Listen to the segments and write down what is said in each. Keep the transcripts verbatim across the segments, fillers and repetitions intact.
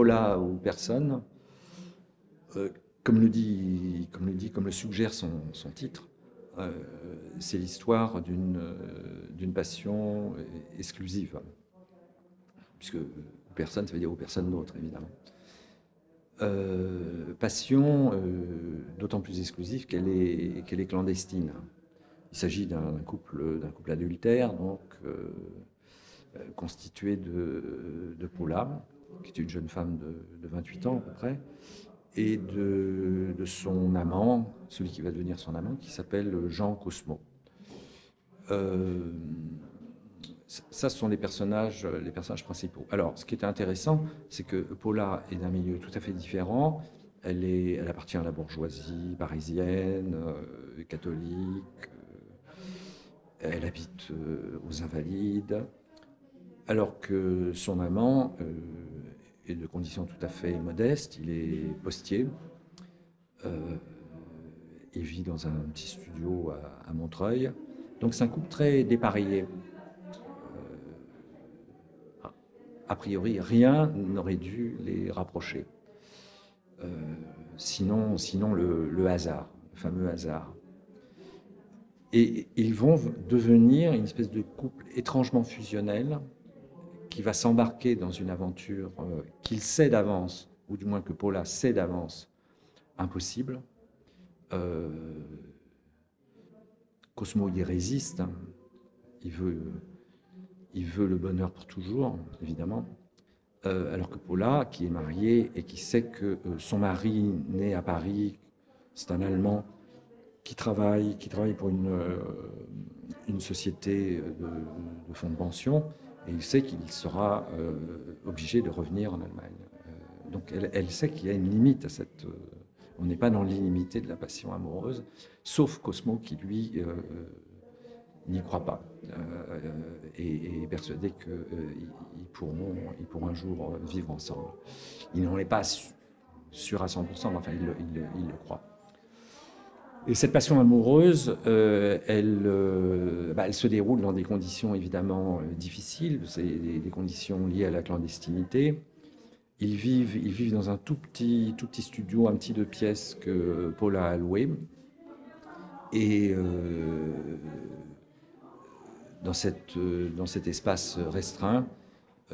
Paula ou personne, euh, comme, le dit, comme le dit, comme le suggère son, son titre, euh, c'est l'histoire d'une euh, d'une passion exclusive, puisque personne, ça veut dire ou personne d'autre, évidemment. Euh, passion euh, d'autant plus exclusive qu'elle est, qu'elle est clandestine. Il s'agit d'un couple, d'un couple adultère, donc euh, constitué de, de Paula, qui est une jeune femme de, de vingt-huit ans à peu près, et de, de son amant, celui qui va devenir son amant, qui s'appelle Jean Cosmo. Euh, ça, ce sont les personnages, les personnages principaux. Alors, ce qui est intéressant, c'est que Paula est d'un milieu tout à fait différent. Elle, est, elle appartient à la bourgeoisie parisienne, euh, catholique. Euh, elle habite euh, aux Invalides. Alors que son amant euh, est de conditions tout à fait modestes. Il est postier. Euh, il vit dans un petit studio à, à Montreuil. Donc c'est un couple très dépareillé. Euh, a priori, rien n'aurait dû les rapprocher. Euh, sinon, sinon le, le hasard, le fameux hasard. Et, et ils vont devenir une espèce de couple étrangement fusionnel qui va s'embarquer dans une aventure euh, qu'il sait d'avance, ou du moins que Paula sait d'avance, impossible. Euh, Cosmo y résiste, hein. il, veut, il veut le bonheur pour toujours, évidemment. Euh, alors que Paula, qui est mariée et qui sait que euh, son mari, né à Paris, c'est un Allemand qui travaille, qui travaille pour une, euh, une société de, de fonds de pension, et il sait qu'il sera euh, obligé de revenir en Allemagne. Euh, donc elle, elle sait qu'il y a une limite à cette... Euh, on n'est pas dans l'illimité de la passion amoureuse, sauf Cosmo qui, lui, euh, n'y croit pas euh, et est persuadé qu'ils euh, pourront, ils pourront un jour vivre ensemble. Il n'en est pas sûr à cent pour cent, mais enfin il, il, il le croit. Et cette passion amoureuse, euh, elle, euh, bah, elle se déroule dans des conditions évidemment euh, difficiles, c'est des, des conditions liées à la clandestinité. Ils vivent, ils vivent dans un tout petit, tout petit studio, un petit deux pièces que Paula a loué. Et euh, Dans, cette, dans cet espace restreint,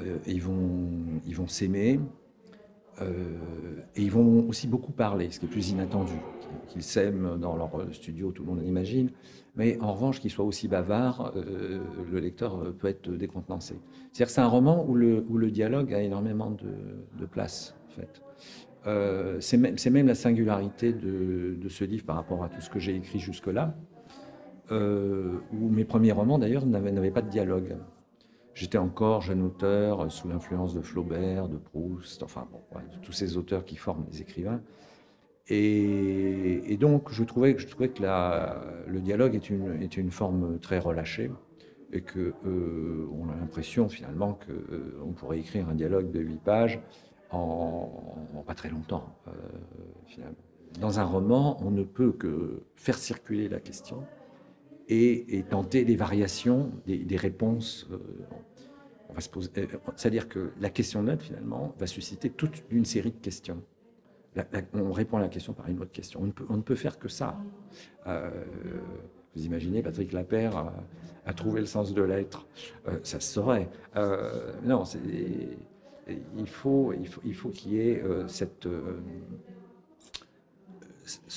euh, ils vont ils vont s'aimer euh, et ils vont aussi beaucoup parler, ce qui est plus inattendu, qu'ils s'aiment dans leur studio, tout le monde l'imagine, mais en revanche qu'ils soient aussi bavards, euh, le lecteur peut être décontenancé. C'est-à-dire que c'est un roman où le, où le dialogue a énormément de, de place, en fait. Euh, c'est même, c'est même la singularité de, de ce livre par rapport à tout ce que j'ai écrit jusque-là, Euh, où mes premiers romans, d'ailleurs, n'avaient pas de dialogue. J'étais encore jeune auteur, sous l'influence de Flaubert, de Proust, enfin, bon, ouais, tous ces auteurs qui forment les écrivains. Et, et donc, je trouvais, je trouvais que la, le dialogue est une, est une forme très relâchée, et qu'on euh, a l'impression, finalement, qu'on euh, pourrait écrire un dialogue de huit pages en, en pas très longtemps, euh, finalement. Dans un roman, on ne peut que faire circuler la question, Et, et tenter des variations, des, des réponses. Euh, on va se poser, euh, c'est-à-dire que la question neutre, finalement, va susciter toute une série de questions. La, la, on répond à la question par une autre question. On ne peut, on ne peut faire que ça. Euh, vous imaginez, Patrick Lapeyre a, a trouvé le sens de l'être. Euh, ça se saurait. Euh, non, c'est, il faut qu'il faut, il faut qu'il y ait euh, cette, euh,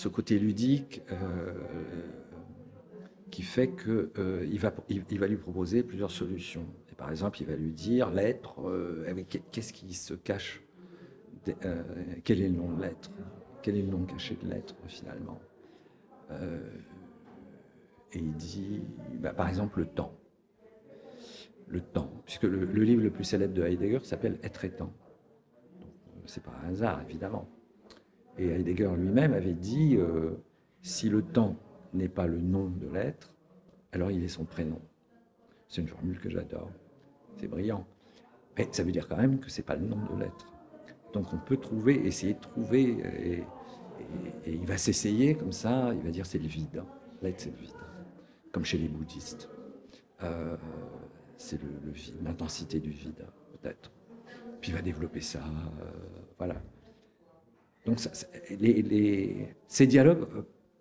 ce côté ludique... Euh, qui fait qu'il euh, va, il, il va lui proposer plusieurs solutions. Et par exemple, il va lui dire l'être, euh, qu'est-ce qui se cache de, euh, quel est le nom de l'être? Quel est le nom caché de l'être, finalement? euh, Et il dit, bah, par exemple, le temps. Le temps, puisque le, le livre le plus célèbre de Heidegger s'appelle « Être et temps ». C'est pas un hasard, évidemment. Et Heidegger lui-même avait dit euh, « si le temps » n'est pas le nom de l'être, alors il est son prénom. C'est une formule que j'adore, c'est brillant. Mais ça veut dire quand même que c'est pas le nom de l'être. Donc on peut trouver, essayer de trouver, et, et, et il va s'essayer comme ça, il va dire c'est le vide, l'être c'est le vide. Comme chez les bouddhistes, euh, c'est le, le vide, l'intensité du vide, peut-être. qui va développer ça. Euh, voilà. Donc, ça, les, les, ces dialogues,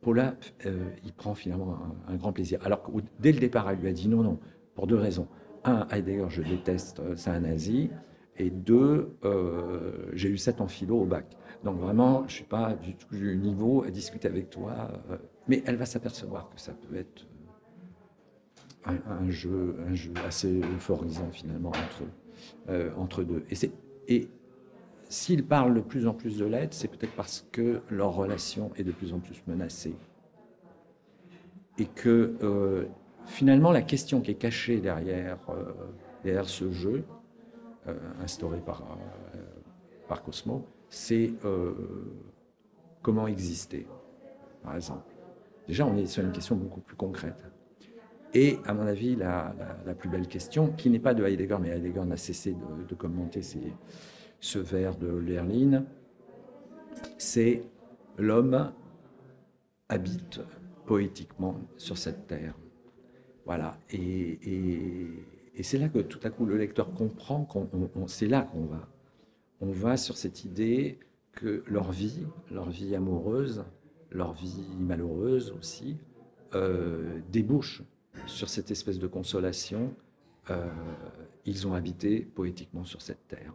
Paula, euh, il prend finalement un, un grand plaisir. Alors que dès le départ, elle lui a dit non, non, pour deux raisons. Un, Heidegger, je déteste, c'est un nazi. Et deux, euh, j'ai eu sept en philo au bac. Donc vraiment, je ne suis pas du tout du niveau à discuter avec toi. Euh, mais elle va s'apercevoir que ça peut être un, un, jeu, un jeu assez euphorisant finalement entre, euh, entre deux. Et, et s'ils parlent de plus en plus de l'aide, c'est peut-être parce que leur relation est de plus en plus menacée. Et que euh, finalement, la question qui est cachée derrière, euh, derrière ce jeu, Euh, instauré par, euh, par Cosmo, c'est euh, comment exister, par exemple. Déjà, on est sur une question beaucoup plus concrète. Et, à mon avis, la, la, la plus belle question, qui n'est pas de Heidegger, mais Heidegger n'a cessé de, de commenter ses, ce vers de Hölderlin, c'est « l'homme habite poétiquement sur cette terre ». Voilà. Et... et Et c'est là que tout à coup le lecteur comprend qu'on c'est là qu'on va. On va sur cette idée que leur vie, leur vie amoureuse, leur vie malheureuse aussi, euh, débouche sur cette espèce de consolation. Euh, ils ont habité poétiquement sur cette terre.